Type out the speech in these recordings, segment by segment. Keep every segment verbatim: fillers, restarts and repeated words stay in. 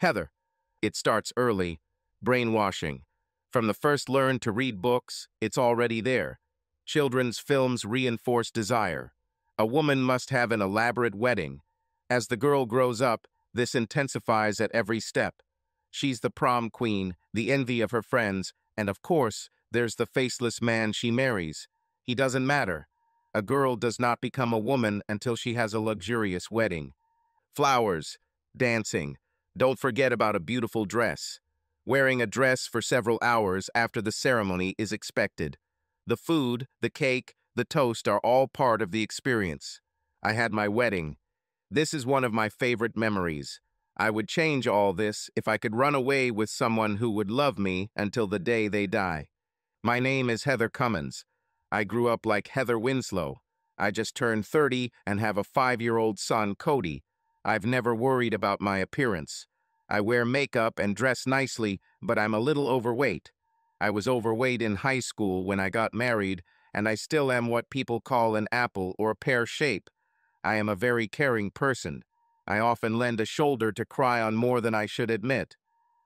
Heather, it starts early. Brainwashing. From the first learn to read books, it's already there. Children's films reinforce desire. A woman must have an elaborate wedding. As the girl grows up, this intensifies at every step. She's the prom queen, the envy of her friends, and of course, there's the faceless man she marries. He doesn't matter. A girl does not become a woman until she has a luxurious wedding. Flowers, dancing. Don't forget about a beautiful dress. Wearing a dress for several hours after the ceremony is expected. The food, the cake, the toast are all part of the experience. I had my wedding. This is one of my favorite memories. I would change all this if I could run away with someone who would love me until the day they die. My name is Heather Cummins. I grew up like Heather Winslow. I just turned thirty and have a five-year-old son, Cody. I've never worried about my appearance. I wear makeup and dress nicely, but I'm a little overweight. I was overweight in high school when I got married, and I still am what people call an apple or a pear shape. I am a very caring person. I often lend a shoulder to cry on more than I should admit.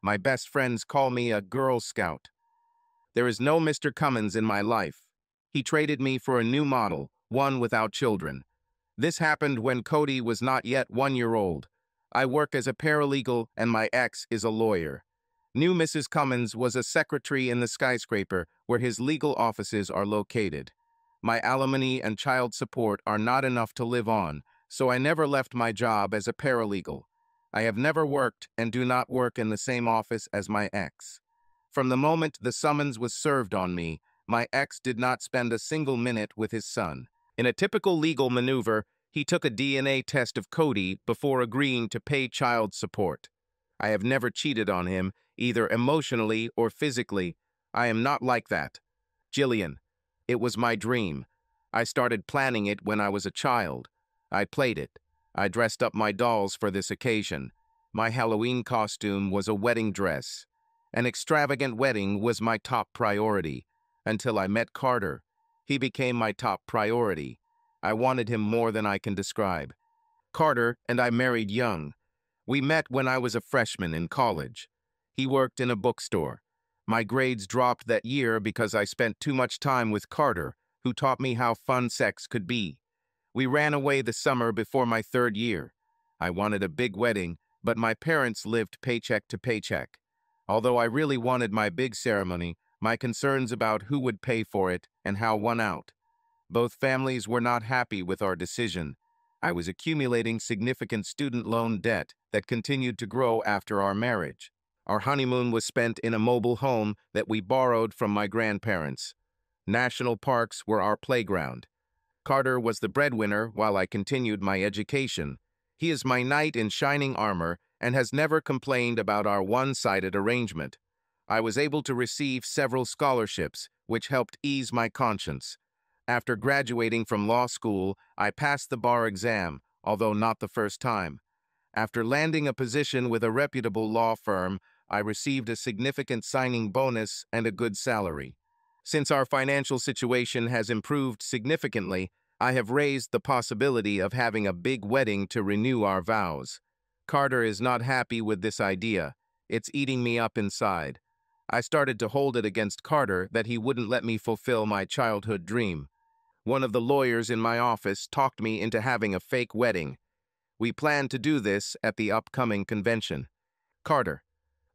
My best friends call me a Girl Scout. There is no Mister Cummins in my life. He traded me for a new model, one without children. This happened when Cody was not yet one year old. I work as a paralegal and my ex is a lawyer. New Missus Cummins was a secretary in the skyscraper where his legal offices are located. My alimony and child support are not enough to live on, so I never left my job as a paralegal. I have never worked and do not work in the same office as my ex. From the moment the summons was served on me, my ex did not spend a single minute with his son. In a typical legal maneuver, he took a D N A test of Cody before agreeing to pay child support. I have never cheated on him, either emotionally or physically. I am not like that. Jillian, it was my dream. I started planning it when I was a child. I played it. I dressed up my dolls for this occasion. My Halloween costume was a wedding dress. An extravagant wedding was my top priority. Until I met Carter, he became my top priority. I wanted him more than I can describe. Carter and I married young. We met when I was a freshman in college. He worked in a bookstore. My grades dropped that year because I spent too much time with Carter, who taught me how fun sex could be. We ran away the summer before my third year. I wanted a big wedding, but my parents lived paycheck to paycheck. Although I really wanted my big ceremony, my concerns about who would pay for it and how won out. Both families were not happy with our decision. I was accumulating significant student loan debt that continued to grow after our marriage. Our honeymoon was spent in a mobile home that we borrowed from my grandparents. National parks were our playground. Carter was the breadwinner while I continued my education. He is my knight in shining armor and has never complained about our one-sided arrangement. I was able to receive several scholarships, which helped ease my conscience. After graduating from law school, I passed the bar exam, although not the first time. After landing a position with a reputable law firm, I received a significant signing bonus and a good salary. Since our financial situation has improved significantly, I have raised the possibility of having a big wedding to renew our vows. Carter is not happy with this idea. It's eating me up inside. I started to hold it against Carter that he wouldn't let me fulfill my childhood dream. One of the lawyers in my office talked me into having a fake wedding. We plan to do this at the upcoming convention. Carter.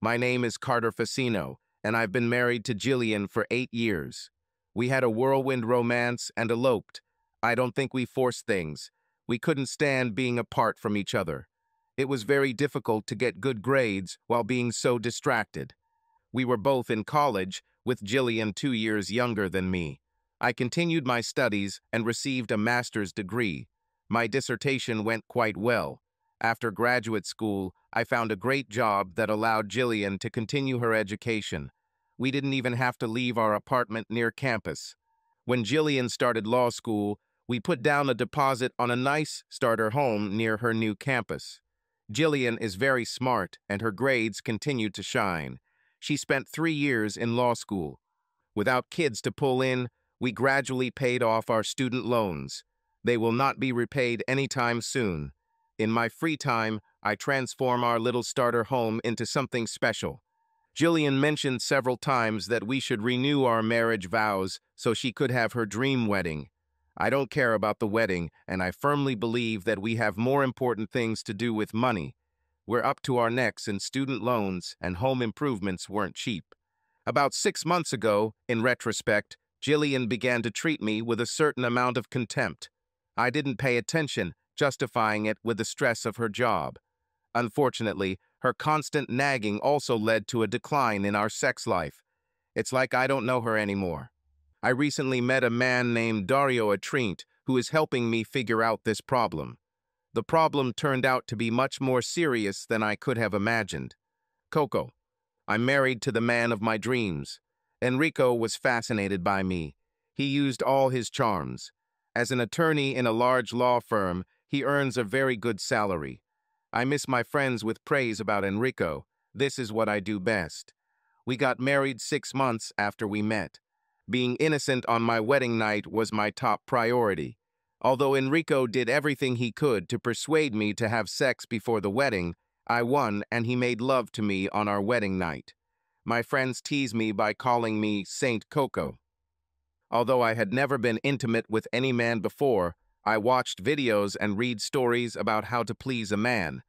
My name is Carter Ficino, and I've been married to Jillian for eight years. We had a whirlwind romance and eloped. I don't think we forced things. We couldn't stand being apart from each other. It was very difficult to get good grades while being so distracted. We were both in college, with Jillian two years younger than me. I continued my studies and received a master's degree. My dissertation went quite well. After graduate school, I found a great job that allowed Jillian to continue her education. We didn't even have to leave our apartment near campus. When Jillian started law school, we put down a deposit on a nice starter home near her new campus. Jillian is very smart and her grades continued to shine. She spent three years in law school. Without kids to pull in, we gradually paid off our student loans. They will not be repaid anytime soon. In my free time, I transform our little starter home into something special. Jillian mentioned several times that we should renew our marriage vows so she could have her dream wedding. I don't care about the wedding, and I firmly believe that we have more important things to do with money. We're up to our necks in student loans, and home improvements weren't cheap. About six months ago, in retrospect, Jillian began to treat me with a certain amount of contempt. I didn't pay attention, justifying it with the stress of her job. Unfortunately, her constant nagging also led to a decline in our sex life. It's like I don't know her anymore. I recently met a man named Dario Atreint who is helping me figure out this problem. The problem turned out to be much more serious than I could have imagined. Coco, I'm married to the man of my dreams. Enrico was fascinated by me. He used all his charms. As an attorney in a large law firm, he earns a very good salary. I miss my friends with praise about Enrico. This is what I do best. We got married six months after we met. Being innocent on my wedding night was my top priority. Although Enrico did everything he could to persuade me to have sex before the wedding, I won and he made love to me on our wedding night. My friends tease me by calling me Saint Coco. Although I had never been intimate with any man before, I watched videos and read stories about how to please a man.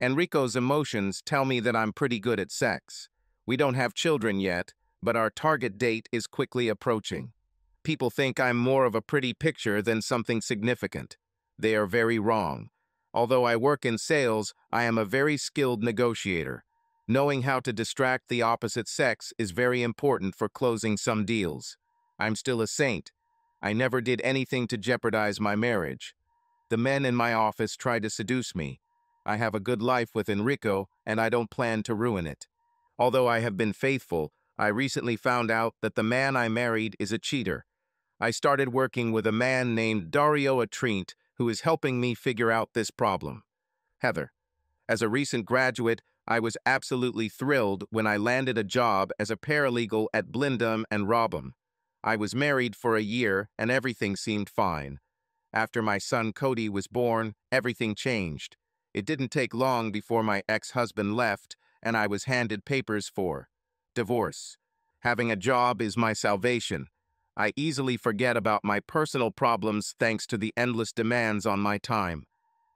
Enrico's emotions tell me that I'm pretty good at sex. We don't have children yet, but our target date is quickly approaching. People think I'm more of a pretty picture than something significant. They are very wrong. Although I work in sales, I am a very skilled negotiator. Knowing how to distract the opposite sex is very important for closing some deals. I'm still a saint. I never did anything to jeopardize my marriage. The men in my office try to seduce me. I have a good life with Enrico, and I don't plan to ruin it. Although I have been faithful, I recently found out that the man I married is a cheater. I started working with a man named Dario Atreint, who is helping me figure out this problem. Heather, as a recent graduate, I was absolutely thrilled when I landed a job as a paralegal at Blindheim and Robham. I was married for a year, and everything seemed fine. After my son Cody was born, everything changed. It didn't take long before my ex-husband left, and I was handed papers for divorce. Having a job is my salvation. I easily forget about my personal problems thanks to the endless demands on my time.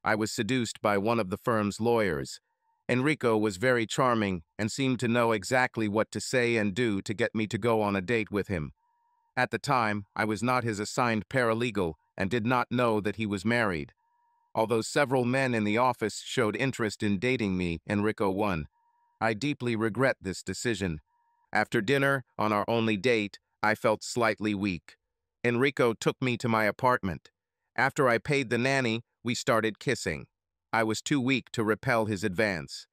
I was seduced by one of the firm's lawyers. Enrico was very charming and seemed to know exactly what to say and do to get me to go on a date with him. At the time, I was not his assigned paralegal and did not know that he was married. Although several men in the office showed interest in dating me, Enrico won. I deeply regret this decision. After dinner, on our only date, I felt slightly weak. Enrico took me to my apartment. After I paid the nanny, we started kissing. I was too weak to repel his advance.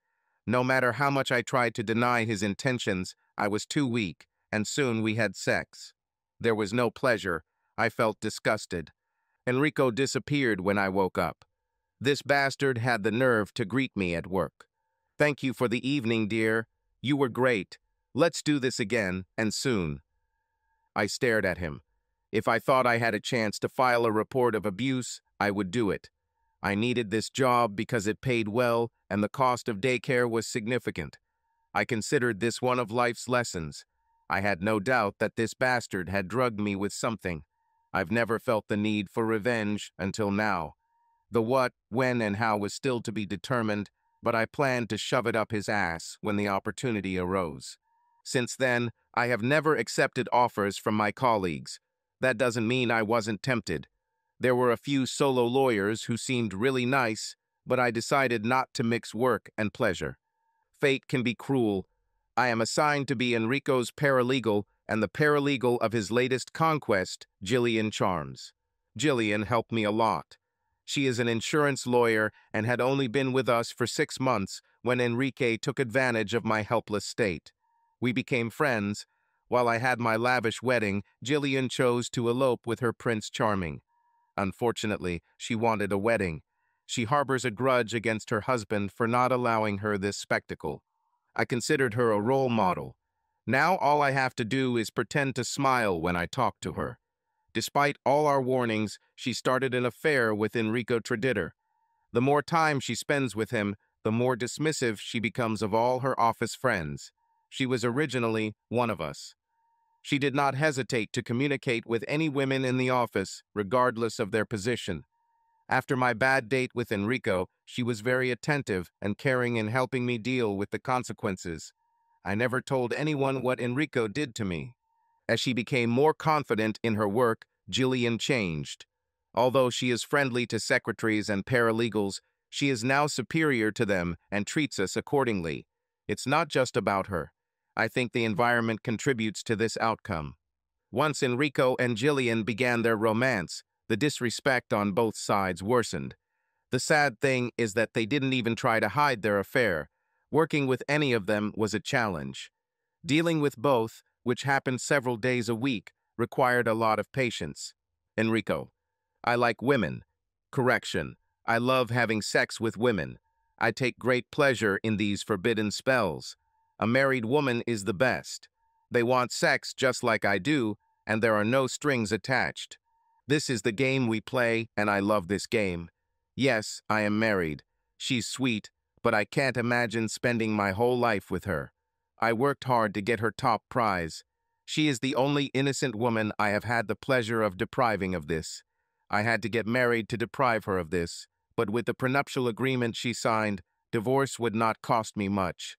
No matter how much I tried to deny his intentions, I was too weak, and soon we had sex. There was no pleasure. I felt disgusted. Enrico disappeared when I woke up. This bastard had the nerve to greet me at work. Thank you for the evening, dear. You were great. Let's do this again, and soon. I stared at him. If I thought I had a chance to file a report of abuse, I would do it. I needed this job because it paid well, and the cost of daycare was significant. I considered this one of life's lessons. I had no doubt that this bastard had drugged me with something. I've never felt the need for revenge until now. The what, when, and how was still to be determined, but I planned to shove it up his ass when the opportunity arose. Since then, I have never accepted offers from my colleagues. That doesn't mean I wasn't tempted. There were a few solo lawyers who seemed really nice, but I decided not to mix work and pleasure. Fate can be cruel. I am assigned to be Enrico's paralegal and the paralegal of his latest conquest, Jillian Charms. Jillian helped me a lot. She is an insurance lawyer and had only been with us for six months when Enrique took advantage of my helpless state. We became friends. While I had my lavish wedding, Jillian chose to elope with her Prince Charming. Unfortunately, she wanted a wedding. She harbors a grudge against her husband for not allowing her this spectacle. I considered her a role model. Now all I have to do is pretend to smile when I talk to her. Despite all our warnings, she started an affair with Enrico Traditter. The more time she spends with him, the more dismissive she becomes of all her office friends. She was originally one of us. She did not hesitate to communicate with any women in the office, regardless of their position. After my bad date with Enrico, she was very attentive and caring in helping me deal with the consequences. I never told anyone what Enrico did to me. As she became more confident in her work, Jillian changed. Although she is friendly to secretaries and paralegals, she is now superior to them and treats us accordingly. It's not just about her. I think the environment contributes to this outcome. Once Enrico and Jillian began their romance, the disrespect on both sides worsened. The sad thing is that they didn't even try to hide their affair. Working with any of them was a challenge. Dealing with both, which happened several days a week, required a lot of patience. Enrico: I like women. Correction: I love having sex with women. I take great pleasure in these forbidden spells. A married woman is the best. They want sex just like I do, and there are no strings attached. This is the game we play, and I love this game. Yes, I am married. She's sweet, but I can't imagine spending my whole life with her. I worked hard to get her top prize. She is the only innocent woman I have had the pleasure of depriving of this. I had to get married to deprive her of this, but with the prenuptial agreement she signed, divorce would not cost me much.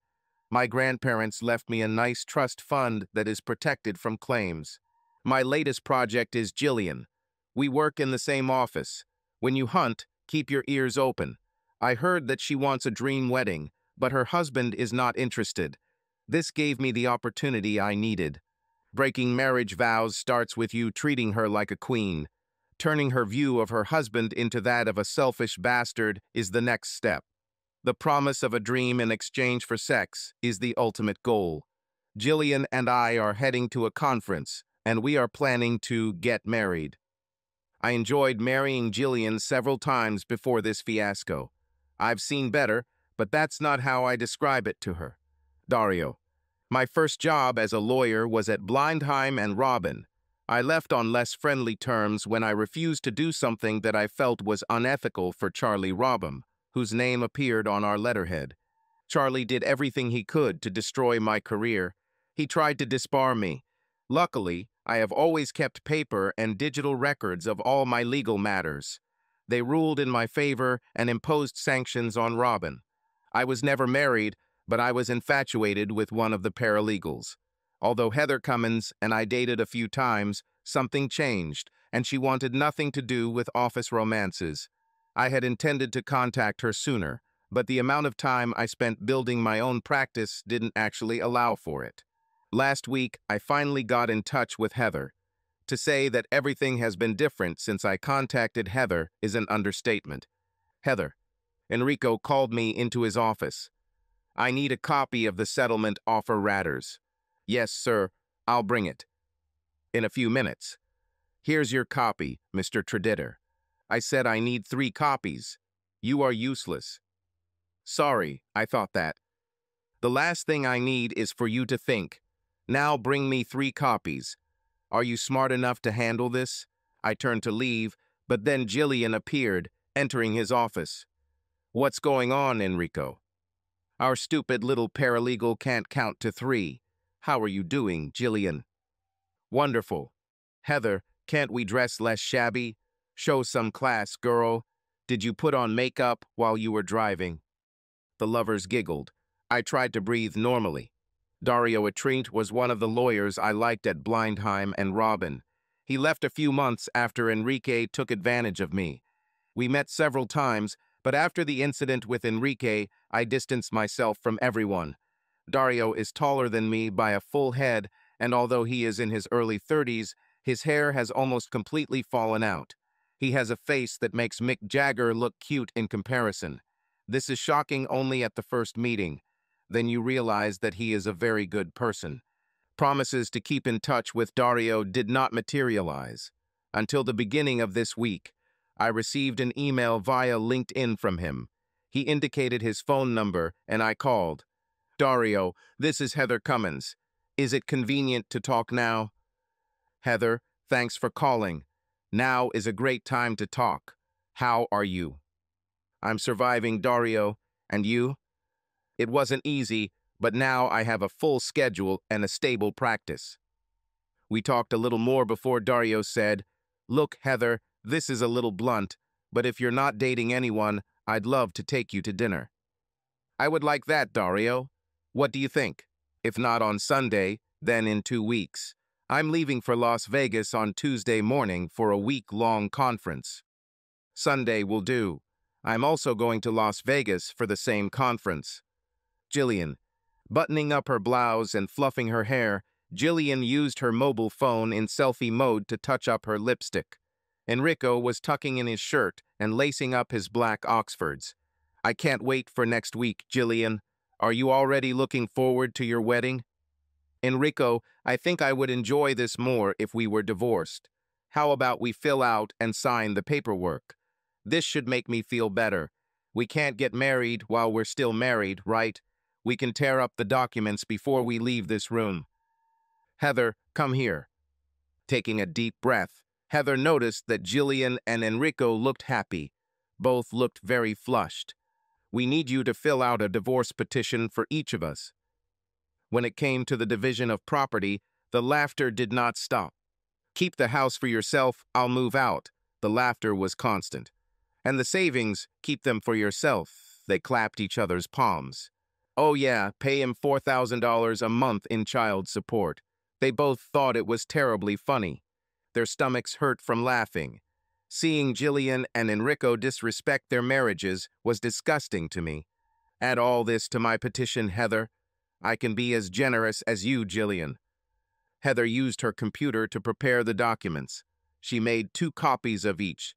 My grandparents left me a nice trust fund that is protected from claims. My latest project is Jillian. We work in the same office. When you hunt, keep your ears open. I heard that she wants a dream wedding, but her husband is not interested. This gave me the opportunity I needed. Breaking marriage vows starts with you treating her like a queen. Turning her view of her husband into that of a selfish bastard is the next step. The promise of a dream in exchange for sex is the ultimate goal. Jillian and I are heading to a conference, and we are planning to get married. I enjoyed marrying Jillian several times before this fiasco. I've seen better, but that's not how I describe it to her. Dario: my first job as a lawyer was at Blindheim and Robin. I left on less friendly terms when I refused to do something that I felt was unethical for Charlie Robham, whose name appeared on our letterhead. Charlie did everything he could to destroy my career. He tried to disbar me. Luckily, I have always kept paper and digital records of all my legal matters. They ruled in my favor and imposed sanctions on Robin. I was never married, but I was infatuated with one of the paralegals. Although Heather Cummins and I dated a few times, something changed, and she wanted nothing to do with office romances. I had intended to contact her sooner, but the amount of time I spent building my own practice didn't actually allow for it. Last week, I finally got in touch with Heather. To say that everything has been different since I contacted Heather is an understatement. Heather: Enrico called me into his office. I need a copy of the settlement offer Ratters. Yes, sir, I'll bring it. In a few minutes. Here's your copy, Mister Traditter. I said I need three copies. You are useless. Sorry, I thought that. The last thing I need is for you to think. Now bring me three copies. Are you smart enough to handle this? I turned to leave, but then Jillian appeared, entering his office. What's going on, Enrico? Our stupid little paralegal can't count to three. How are you doing, Jillian? Wonderful. Heather, can't we dress less shabby? Show some class, girl. Did you put on makeup while you were driving? The lovers giggled. I tried to breathe normally. Dario Atreint was one of the lawyers I liked at Blindheim and Robin. He left a few months after Enrique took advantage of me. We met several times, but after the incident with Enrique, I distanced myself from everyone. Dario is taller than me by a full head, and although he is in his early thirties, his hair has almost completely fallen out. He has a face that makes Mick Jagger look cute in comparison. This is shocking only at the first meeting. Then you realize that he is a very good person. Promises to keep in touch with Dario did not materialize. Until the beginning of this week, I received an email via LinkedIn from him. He indicated his phone number, and I called. Dario, this is Heather Cummins. Is it convenient to talk now? Heather, thanks for calling. Now is a great time to talk. How are you? I'm surviving, Dario. And you? It wasn't easy, but now I have a full schedule and a stable practice. We talked a little more before Dario said, Look, Heather, this is a little blunt, but if you're not dating anyone, I'd love to take you to dinner. I would like that, Dario. What do you think? If not on Sunday, then in two weeks. I'm leaving for Las Vegas on Tuesday morning for a week-long conference. Sunday will do. I'm also going to Las Vegas for the same conference. Jillian. Buttoning up her blouse and fluffing her hair, Jillian used her mobile phone in selfie mode to touch up her lipstick. Enrico was tucking in his shirt and lacing up his black Oxfords. I can't wait for next week, Jillian. Are you already looking forward to your wedding? Enrico, I think I would enjoy this more if we were divorced. How about we fill out and sign the paperwork? This should make me feel better. We can't get married while we're still married, right? We can tear up the documents before we leave this room. Heather, come here. Taking a deep breath, Heather noticed that Jillian and Enrico looked happy. Both looked very flushed. We need you to fill out a divorce petition for each of us. When it came to the division of property, the laughter did not stop. Keep the house for yourself, I'll move out. The laughter was constant. And the savings, keep them for yourself. They clapped each other's palms. Oh yeah, pay him four thousand dollars a month in child support. They both thought it was terribly funny. Their stomachs hurt from laughing. Seeing Jillian and Enrico disrespect their marriages was disgusting to me. Add all this to my petition, Heather. I can be as generous as you, Jillian. Heather used her computer to prepare the documents. She made two copies of each.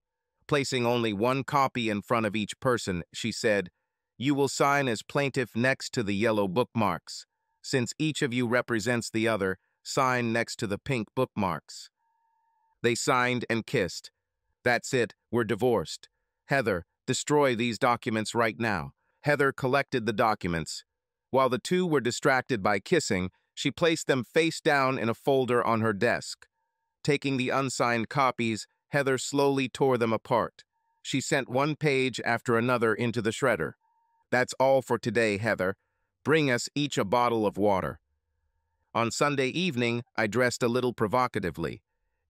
Placing only one copy in front of each person, she said, You will sign as plaintiff next to the yellow bookmarks. Since each of you represents the other, sign next to the pink bookmarks. They signed and kissed. That's it, we're divorced. Heather, destroy these documents right now. Heather collected the documents. While the two were distracted by kissing, she placed them face down in a folder on her desk. Taking the unsigned copies, Heather slowly tore them apart. She sent one page after another into the shredder. That's all for today, Heather. Bring us each a bottle of water. On Sunday evening, I dressed a little provocatively.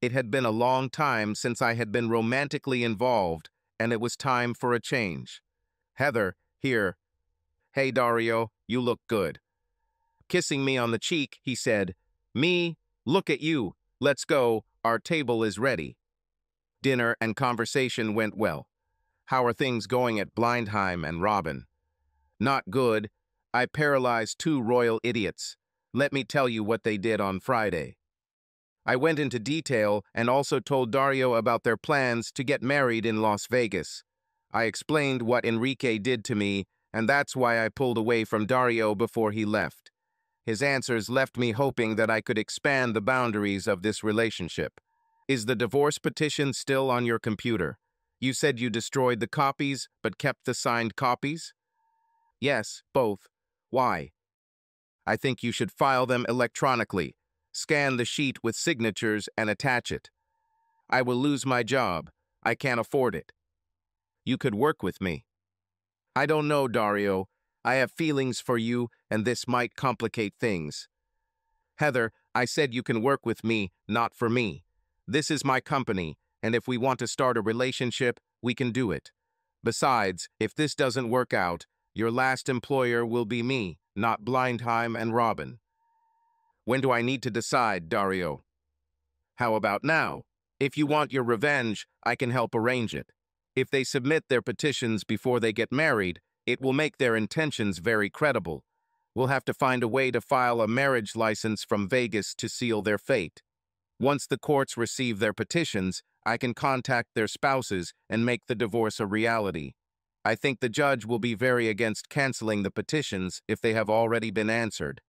It had been a long time since I had been romantically involved, and it was time for a change. Heather, here. Hey, Dario, you look good. Kissing me on the cheek, he said, Me, look at you. Let's go. Our table is ready. Dinner and conversation went well. How are things going at Blindheim and Robin? Not good. I paralyzed two royal idiots. Let me tell you what they did on Friday. I went into detail and also told Dario about their plans to get married in Las Vegas. I explained what Enrique did to me, and that's why I pulled away from Dario before he left. His answers left me hoping that I could expand the boundaries of this relationship. Is the divorce petition still on your computer? You said you destroyed the copies, but kept the signed copies? Yes, both. Why? I think you should file them electronically. Scan the sheet with signatures and attach it. I will lose my job. I can't afford it. You could work with me. I don't know, Dario. I have feelings for you, and this might complicate things. Heather, I said you can work with me, not for me. This is my company, and if we want to start a relationship, we can do it. Besides, if this doesn't work out, your last employer will be me, not Blindheim and Robin. When do I need to decide, Dario? How about now? If you want your revenge, I can help arrange it. If they submit their petitions before they get married, it will make their intentions very credible. We'll have to find a way to file a marriage license from Vegas to seal their fate. Once the courts receive their petitions, I can contact their spouses and make the divorce a reality. I think the judge will be very against canceling the petitions if they have already been answered.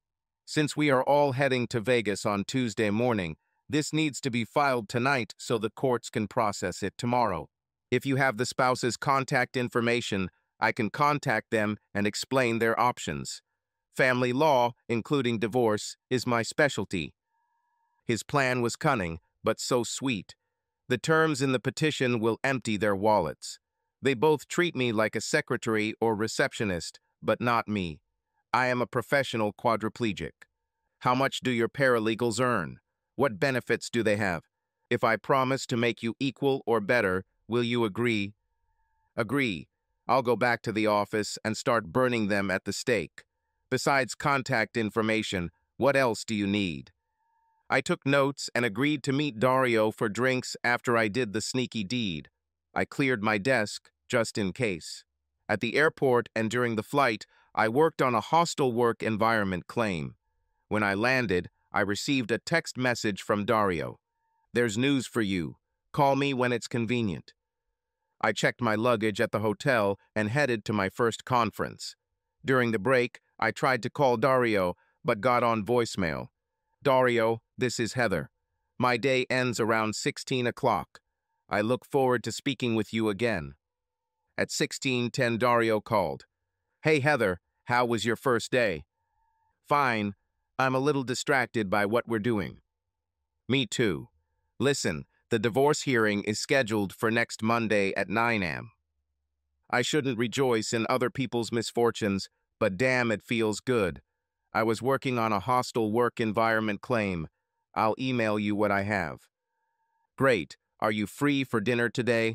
Since we are all heading to Vegas on Tuesday morning, this needs to be filed tonight so the courts can process it tomorrow. If you have the spouse's contact information, I can contact them and explain their options. Family law, including divorce, is my specialty. His plan was cunning, but so sweet. The terms in the petition will empty their wallets. They both treat me like a secretary or receptionist, but not me. I am a professional quadriplegic. How much do your paralegals earn? What benefits do they have? If I promise to make you equal or better, will you agree? Agree. I'll go back to the office and start burning them at the stake. Besides contact information, what else do you need? I took notes and agreed to meet Dario for drinks after I did the sneaky deed. I cleared my desk, just in case. At the airport and during the flight, I worked on a hostile work environment claim. When I landed, I received a text message from Dario. There's news for you. Call me when it's convenient. I checked my luggage at the hotel and headed to my first conference. During the break, I tried to call Dario, but got on voicemail. Dario, this is Heather. My day ends around sixteen o'clock. I look forward to speaking with you again. At sixteen ten, Dario called. Hey Heather, how was your first day? Fine. I'm a little distracted by what we're doing. Me too. Listen, the divorce hearing is scheduled for next Monday at nine a m I shouldn't rejoice in other people's misfortunes, but damn, it feels good. I was working on a hostile work environment claim. I'll email you what I have. Great. Are you free for dinner today?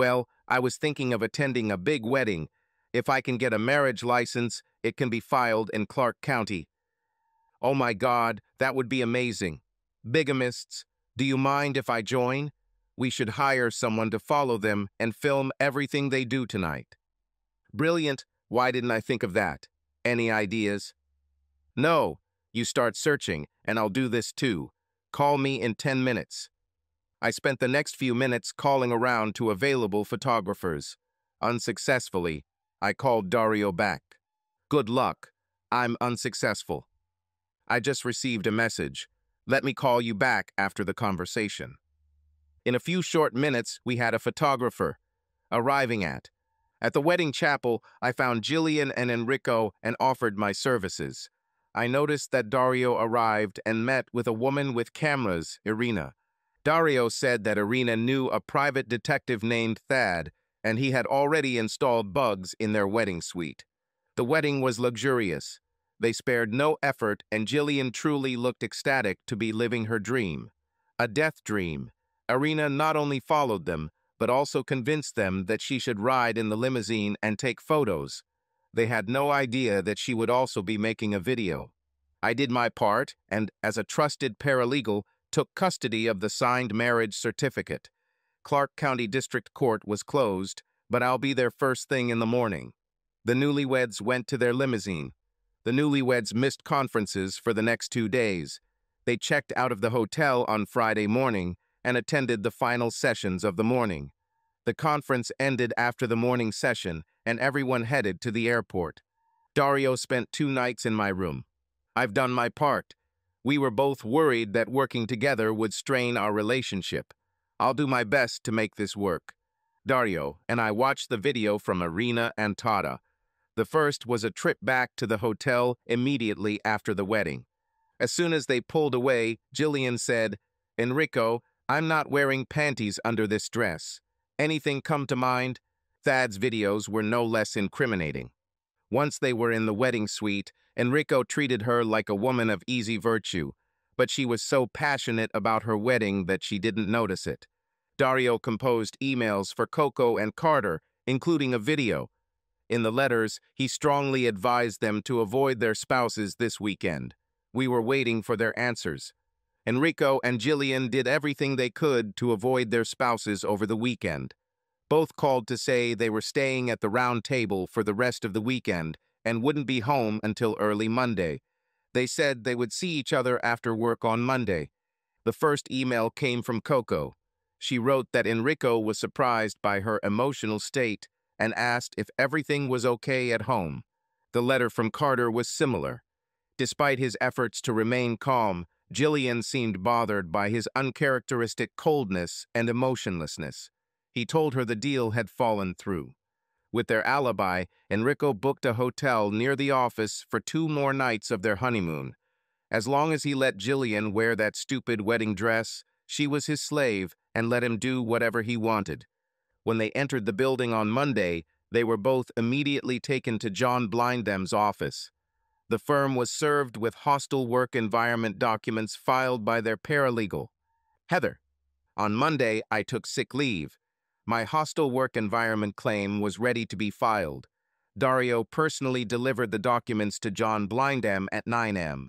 Well, I was thinking of attending a big wedding. If I can get a marriage license, it can be filed in Clark County. Oh my God, that would be amazing. Bigamists, do you mind if I join? We should hire someone to follow them and film everything they do tonight. Brilliant, why didn't I think of that? Any ideas? No, you start searching, and I'll do this too. Call me in ten minutes. I spent the next few minutes calling around to available photographers. Unsuccessfully, I called Dario back. Good luck, I'm unsuccessful. I just received a message. Let me call you back after the conversation. In a few short minutes, we had a photographer arriving at. At the wedding chapel, I found Jillian and Enrico and offered my services. I noticed that Dario arrived and met with a woman with cameras, Irina. Dario said that Irina knew a private detective named Thad, and he had already installed bugs in their wedding suite. The wedding was luxurious. They spared no effort, and Jillian truly looked ecstatic to be living her dream. A death dream. Irina not only followed them, but also convinced them that she should ride in the limousine and take photos. They had no idea that she would also be making a video. I did my part, and, as a trusted paralegal, took custody of the signed marriage certificate. Clark County District Court was closed, but I'll be there first thing in the morning. The newlyweds went to their limousine. The newlyweds missed conferences for the next two days. They checked out of the hotel on Friday morning and attended the final sessions of the morning. The conference ended after the morning session, and everyone headed to the airport. Dario spent two nights in my room. I've done my part. We were both worried that working together would strain our relationship. I'll do my best to make this work. Dario and I watched the video from Irina and Tara. The first was a trip back to the hotel immediately after the wedding. As soon as they pulled away, Jillian said, Enrico, I'm not wearing panties under this dress. Anything come to mind? Thad's videos were no less incriminating. Once they were in the wedding suite, Enrico treated her like a woman of easy virtue, but she was so passionate about her wedding that she didn't notice it. Dario composed emails for Coco and Carter, including a video. In the letters, he strongly advised them to avoid their spouses this weekend. We were waiting for their answers. Enrico and Jillian did everything they could to avoid their spouses over the weekend. Both called to say they were staying at the round table for the rest of the weekend and wouldn't be home until early Monday. They said they would see each other after work on Monday. The first email came from Coco. She wrote that Enrico was surprised by her emotional state and asked if everything was okay at home. The letter from Carter was similar. Despite his efforts to remain calm, Jillian seemed bothered by his uncharacteristic coldness and emotionlessness. He told her the deal had fallen through. With their alibi, Enrico booked a hotel near the office for two more nights of their honeymoon. As long as he let Jillian wear that stupid wedding dress, she was his slave and let him do whatever he wanted. When they entered the building on Monday, they were both immediately taken to John Blindheim's office. The firm was served with hostile work environment documents filed by their paralegal. Heather, on Monday, I took sick leave. My hostile work environment claim was ready to be filed. Dario personally delivered the documents to John Blindheim at nine A M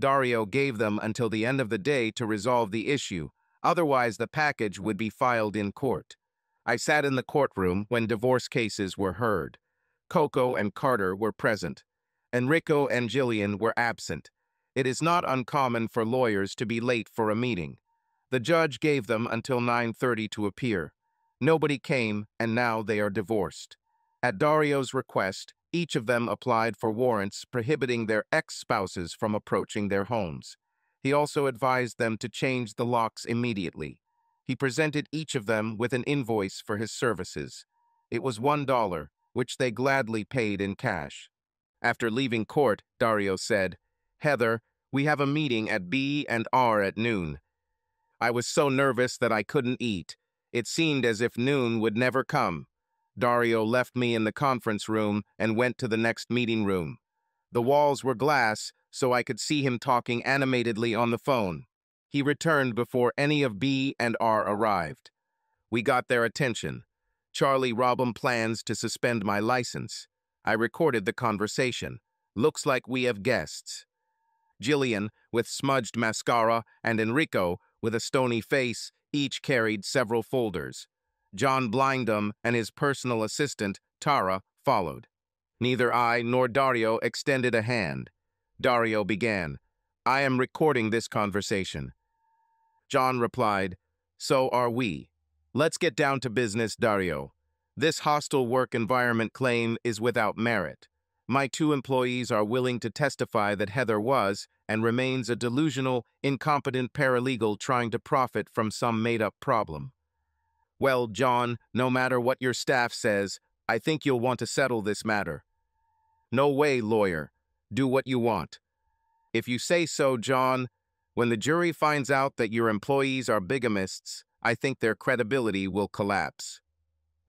Dario gave them until the end of the day to resolve the issue, otherwise the package would be filed in court. I sat in the courtroom when divorce cases were heard. Coco and Carter were present. Enrico and Jillian were absent. It is not uncommon for lawyers to be late for a meeting. The judge gave them until nine thirty to appear. Nobody came, and now they are divorced. At Dario's request, each of them applied for warrants prohibiting their ex-spouses from approaching their homes. He also advised them to change the locks immediately. He presented each of them with an invoice for his services. It was one dollar, which they gladly paid in cash. After leaving court, Dario said, "Heather, we have a meeting at B and R at noon. I was so nervous that I couldn't eat. It seemed as if noon would never come." Dario left me in the conference room and went to the next meeting room. The walls were glass, so I could see him talking animatedly on the phone. He returned before any of B and R arrived. We got their attention. Charlie Robin plans to suspend my license. I recorded the conversation. Looks like we have guests. Jillian, with smudged mascara, and Enrico, with a stony face, each carried several folders. John Blindheim and his personal assistant, Tara, followed. Neither I nor Dario extended a hand. Dario began, "I am recording this conversation." John replied, "So are we. Let's get down to business, Dario. This hostile work environment claim is without merit. My two employees are willing to testify that Heather was and remains a delusional, incompetent paralegal trying to profit from some made-up problem." "Well, John, no matter what your staff says, I think you'll want to settle this matter." "No way, lawyer. Do what you want." "If you say so, John. When the jury finds out that your employees are bigamists, I think their credibility will collapse."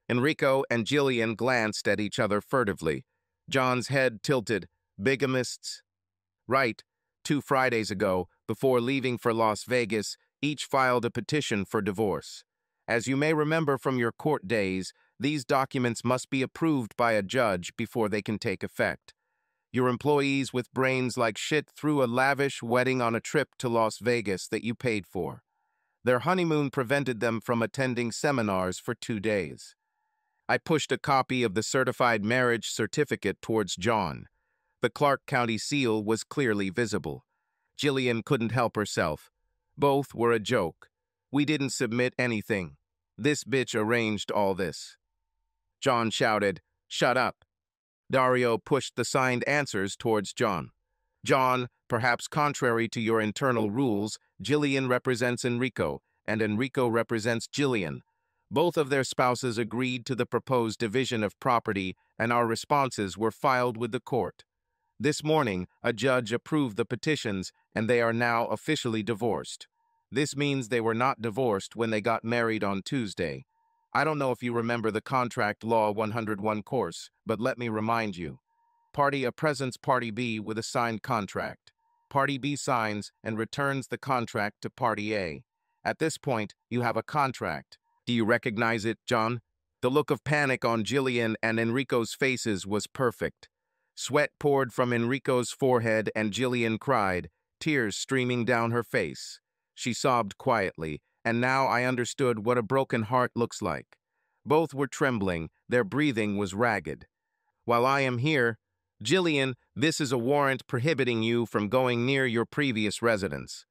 Enrico and Jillian glanced at each other furtively. John's head tilted. "Bigamists?" "Right. Two Fridays ago, before leaving for Las Vegas, each filed a petition for divorce. As you may remember from your court days, these documents must be approved by a judge before they can take effect. Your employees with brains like shit threw a lavish wedding on a trip to Las Vegas that you paid for. Their honeymoon prevented them from attending seminars for two days. I pushed a copy of the certified marriage certificate towards John. The Clark County seal was clearly visible. Jillian couldn't help herself. Both were a joke. We didn't submit anything. This bitch arranged all this." John shouted, "Shut up." Dario pushed the signed answers towards John. "John, perhaps contrary to your internal rules, Jillian represents Enrico, and Enrico represents Jillian. Both of their spouses agreed to the proposed division of property, and our responses were filed with the court. This morning, a judge approved the petitions, and they are now officially divorced. This means they were not divorced when they got married on Tuesday. I don't know if you remember the Contract Law one oh one course, but let me remind you. Party A presents Party B with a signed contract. Party B signs and returns the contract to Party A. At this point, you have a contract. Do you recognize it, John?" The look of panic on Jillian and Enrico's faces was perfect. Sweat poured from Enrico's forehead and Jillian cried, tears streaming down her face. She sobbed quietly, and now I understood what a broken heart looks like. Both were trembling, their breathing was ragged. "While I am here, Jillian, this is a warrant prohibiting you from going near your previous residence.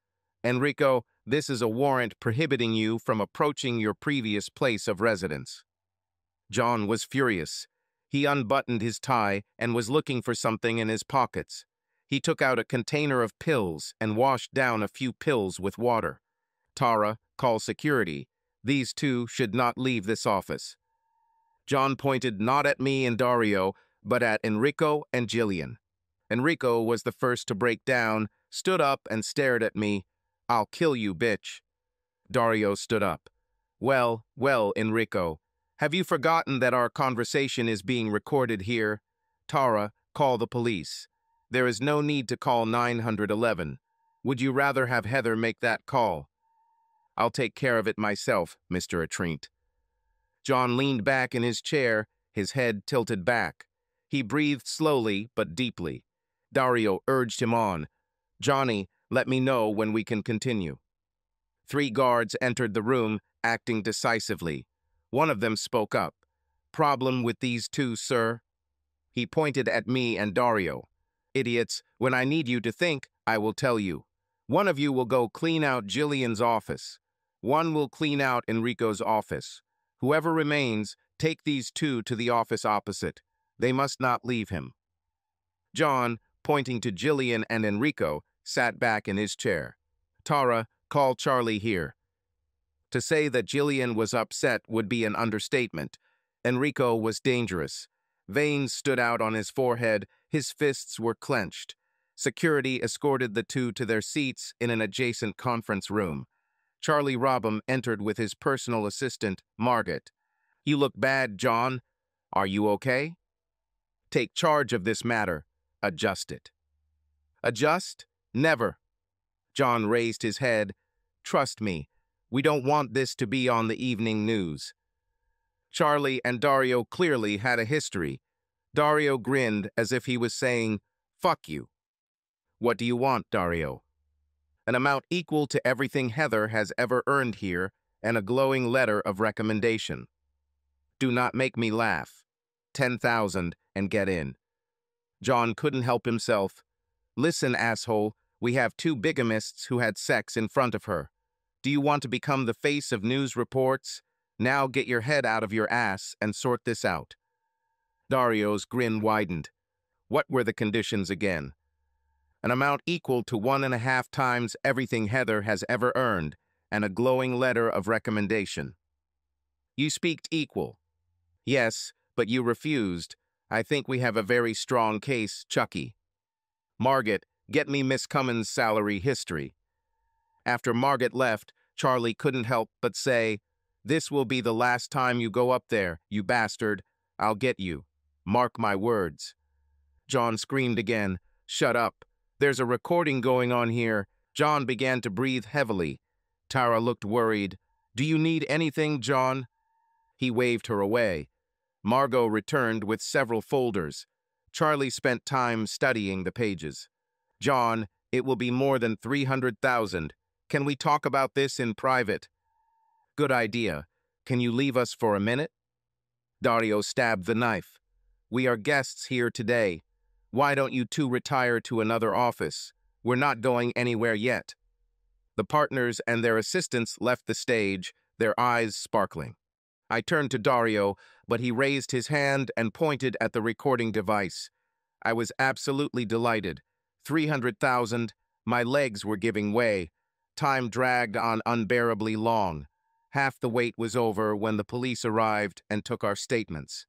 Enrico, this is a warrant prohibiting you from approaching your previous place of residence." John was furious. He unbuttoned his tie and was looking for something in his pockets. He took out a container of pills and washed down a few pills with water. "Tara, call security. These two should not leave this office." John pointed not at me and Dario, but at Enrico and Jillian. Enrico was the first to break down, stood up and stared at me. "I'll kill you, bitch." Dario stood up. "Well, well, Enrico. Have you forgotten that our conversation is being recorded here? Tara, call the police. There is no need to call nine one one. Would you rather have Heather make that call? I'll take care of it myself, Mister Atreint. John leaned back in his chair, his head tilted back. He breathed slowly but deeply. Dario urged him on. Johnny, let me know when we can continue. Three guards entered the room, acting decisively. One of them spoke up. Problem with these two, sir? He pointed at me and Dario. Idiots, when I need you to think, I will tell you. One of you will go clean out Jillian's office. One will clean out Enrico's office. Whoever remains, take these two to the office opposite. They must not leave him. John, pointing to Jillian and Enrico, sat back in his chair. Tara, call Charlie here. To say that Jillian was upset would be an understatement. Enrico was dangerous. Veins stood out on his forehead, his fists were clenched. Security escorted the two to their seats in an adjacent conference room. Charlie Robham entered with his personal assistant, Margaret. You look bad, John. Are you okay? Take charge of this matter. Adjust it. Adjust? Never. John raised his head. Trust me, we don't want this to be on the evening news. Charlie and Dario clearly had a history. Dario grinned as if he was saying, fuck you. What do you want, Dario? An amount equal to everything Heather has ever earned here and a glowing letter of recommendation. Do not make me laugh. Ten thousand and get in. John couldn't help himself. Listen, asshole, we have two bigamists who had sex in front of her. Do you want to become the face of news reports? Now get your head out of your ass and sort this out. Dario's grin widened. What were the conditions again? An amount equal to one and a half times everything Heather has ever earned, and a glowing letter of recommendation. You speaked equal. Yes, but you refused. I think we have a very strong case, Chucky. Margaret, get me Miss Cummins' salary history. After Margaret left, Charlie couldn't help but say, this will be the last time you go up there, you bastard. I'll get you. Mark my words. John screamed again. Shut up. There's a recording going on here. John began to breathe heavily. Tara looked worried. Do you need anything, John? He waved her away. Margot returned with several folders. Charlie spent time studying the pages. John, it will be more than three hundred thousand. Can we talk about this in private? Good idea. Can you leave us for a minute? Dario stabbed the knife. We are guests here today. Why don't you two retire to another office? We're not going anywhere yet. The partners and their assistants left the stage, their eyes sparkling. I turned to Dario, but he raised his hand and pointed at the recording device. I was absolutely delighted. three hundred thousand, my legs were giving way. Time dragged on unbearably long. Half the wait was over when the police arrived and took our statements.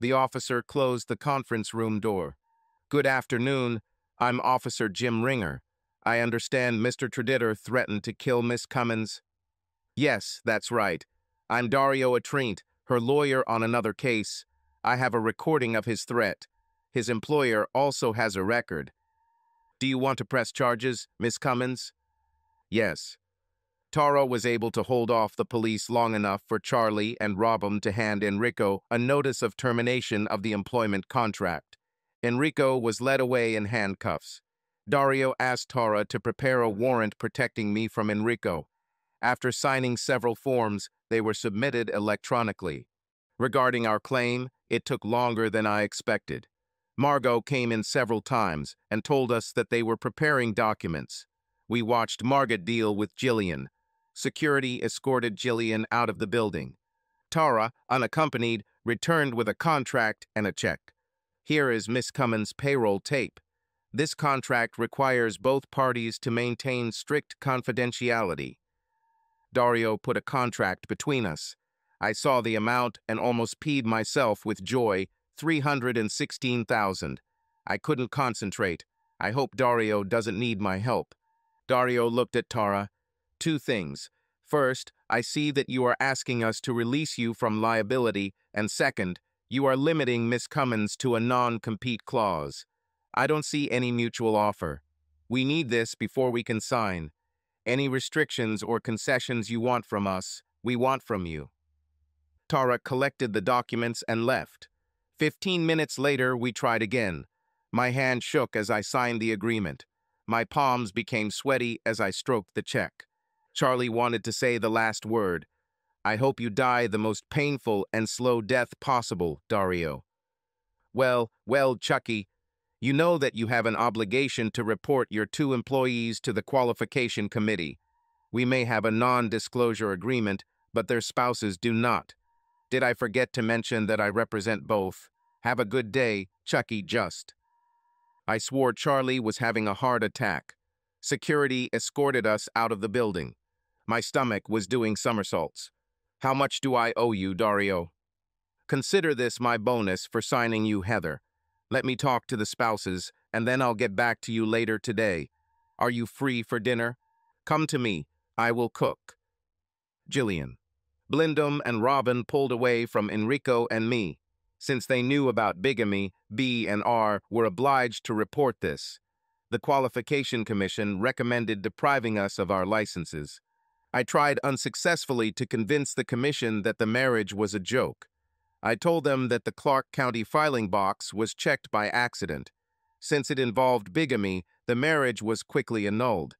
The officer closed the conference room door. Good afternoon. I'm Officer Jim Ringer. I understand Mister Traditter threatened to kill Miss Cummins. Yes, that's right. I'm Dario Atreint, her lawyer on another case. I have a recording of his threat. His employer also has a record. Do you want to press charges, Miss Cummins? Yes. Tara was able to hold off the police long enough for Charlie and Robin to hand Enrico a notice of termination of the employment contract. Enrico was led away in handcuffs. Dario asked Tara to prepare a warrant protecting me from Enrico. After signing several forms, they were submitted electronically. Regarding our claim, it took longer than I expected. Margot came in several times and told us that they were preparing documents. We watched Margaret deal with Jillian. Security escorted Jillian out of the building. Tara, unaccompanied, returned with a contract and a check. Here is Miss Cummins' payroll tape. This contract requires both parties to maintain strict confidentiality. Dario put a contract between us. I saw the amount and almost peed myself with joy, three hundred sixteen thousand. I couldn't concentrate. I hope Dario doesn't need my help. Dario looked at Tara. Two things. First, I see that you are asking us to release you from liability, and second, you are limiting Miss Cummins to a non-compete clause. I don't see any mutual offer. We need this before we can sign. Any restrictions or concessions you want from us, we want from you. Tara collected the documents and left. Fifteen minutes later, we tried again. My hand shook as I signed the agreement. My palms became sweaty as I stroked the check. Charlie wanted to say the last word. I hope you die the most painful and slow death possible, Dario. Well, well, Chucky, you know that you have an obligation to report your two employees to the qualification committee. We may have a non-disclosure agreement, but their spouses do not. Did I forget to mention that I represent both? Have a good day, Chucky Just. I swore Charlie was having a heart attack. Security escorted us out of the building. My stomach was doing somersaults. How much do I owe you, Dario? Consider this my bonus for signing you, Heather. Let me talk to the spouses, and then I'll get back to you later today. Are you free for dinner? Come to me. I will cook. Jillian. Blindheim and Robin pulled away from Enrico and me. Since they knew about bigamy, B and R were obliged to report this. The Qualification Commission recommended depriving us of our licenses. I tried unsuccessfully to convince the commission that the marriage was a joke. I told them that the Clark County filing box was checked by accident. Since it involved bigamy, the marriage was quickly annulled.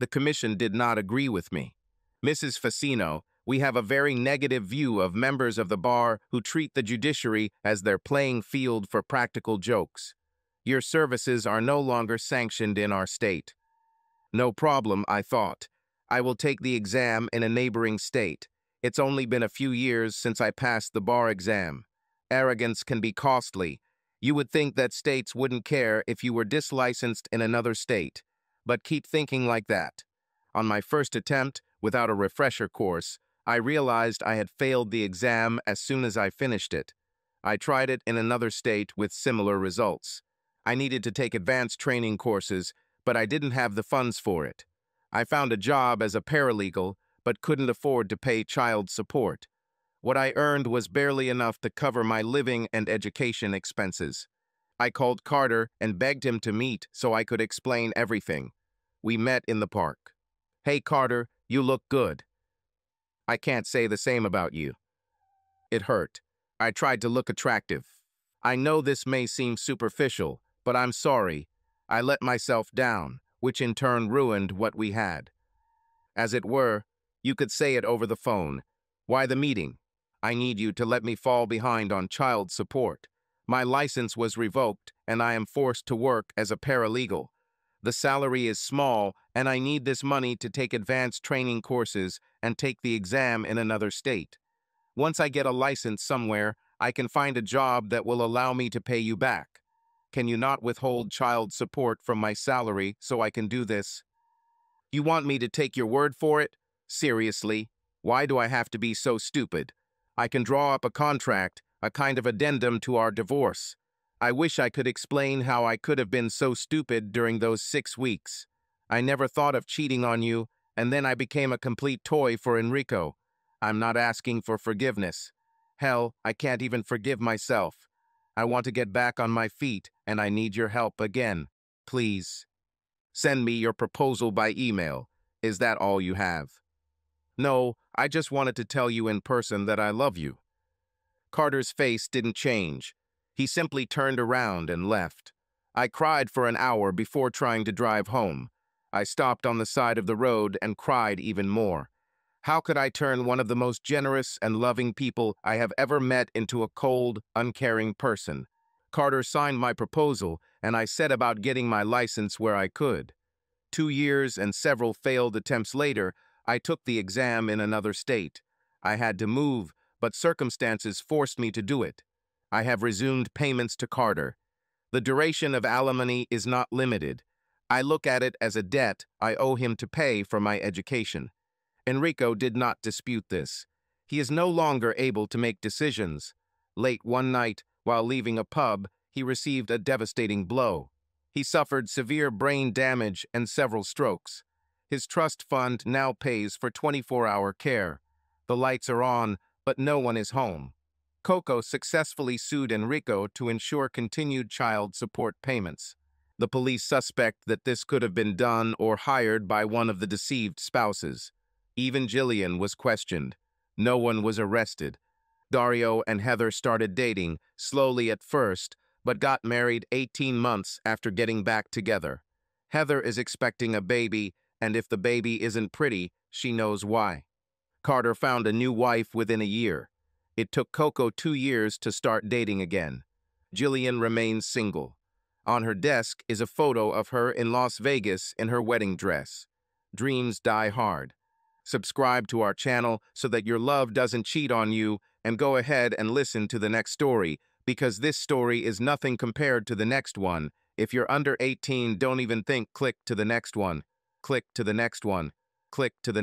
The commission did not agree with me. Missus Ficino, we have a very negative view of members of the bar who treat the judiciary as their playing field for practical jokes. Your services are no longer sanctioned in our state. No problem, I thought. I will take the exam in a neighboring state. It's only been a few years since I passed the bar exam. Arrogance can be costly. You would think that states wouldn't care if you were dislicensed in another state. But keep thinking like that. On my first attempt, without a refresher course, I realized I had failed the exam as soon as I finished it. I tried it in another state with similar results. I needed to take advanced training courses, but I didn't have the funds for it. I found a job as a paralegal, but couldn't afford to pay child support. What I earned was barely enough to cover my living and education expenses. I called Carter and begged him to meet so I could explain everything. We met in the park. Hey, Carter, you look good. I can't say the same about you. It hurt. I tried to look attractive. I know this may seem superficial, but I'm sorry. I let myself down, which in turn ruined what we had. As it were, you could say it over the phone. Why the meeting? I need you to let me fall behind on child support. My license was revoked, and I am forced to work as a paralegal. The salary is small, and I need this money to take advanced training courses and take the exam in another state. Once I get a license somewhere, I can find a job that will allow me to pay you back. Can you not withhold child support from my salary so I can do this? You want me to take your word for it? Seriously, why do I have to be so stupid? I can draw up a contract, a kind of addendum to our divorce. I wish I could explain how I could have been so stupid during those six weeks. I never thought of cheating on you, and then I became a complete toy for Enrico. I'm not asking for forgiveness. Hell, I can't even forgive myself. I want to get back on my feet, and I need your help again. Please. Send me your proposal by email. Is that all you have? No, I just wanted to tell you in person that I love you. Carter's face didn't change. He simply turned around and left. I cried for an hour before trying to drive home. I stopped on the side of the road and cried even more. How could I turn one of the most generous and loving people I have ever met into a cold, uncaring person? Carter signed my proposal, and I set about getting my license where I could. Two years and several failed attempts later, I took the exam in another state. I had to move, but circumstances forced me to do it. I have resumed payments to Carter. The duration of alimony is not limited. I look at it as a debt I owe him to pay for my education. Enrico did not dispute this. He is no longer able to make decisions. Late one night, while leaving a pub, he received a devastating blow. He suffered severe brain damage and several strokes. His trust fund now pays for twenty-four hour care. The lights are on, but no one is home. Coco successfully sued Enrico to ensure continued child support payments. The police suspect that this could have been done or hired by one of the deceived spouses. Even Jillian was questioned. No one was arrested. Dario and Heather started dating, slowly at first, but got married eighteen months after getting back together. Heather is expecting a baby, and if the baby isn't pretty, she knows why. Carter found a new wife within a year. It took Coco two years to start dating again. Jillian remains single. On her desk is a photo of her in Las Vegas in her wedding dress. Dreams die hard. Subscribe to our channel so that your love doesn't cheat on you, and go ahead and listen to the next story, because this story is nothing compared to the next one. If you're under eighteen, don't even think. Click to the next one. Click to the next one. Click to the next one.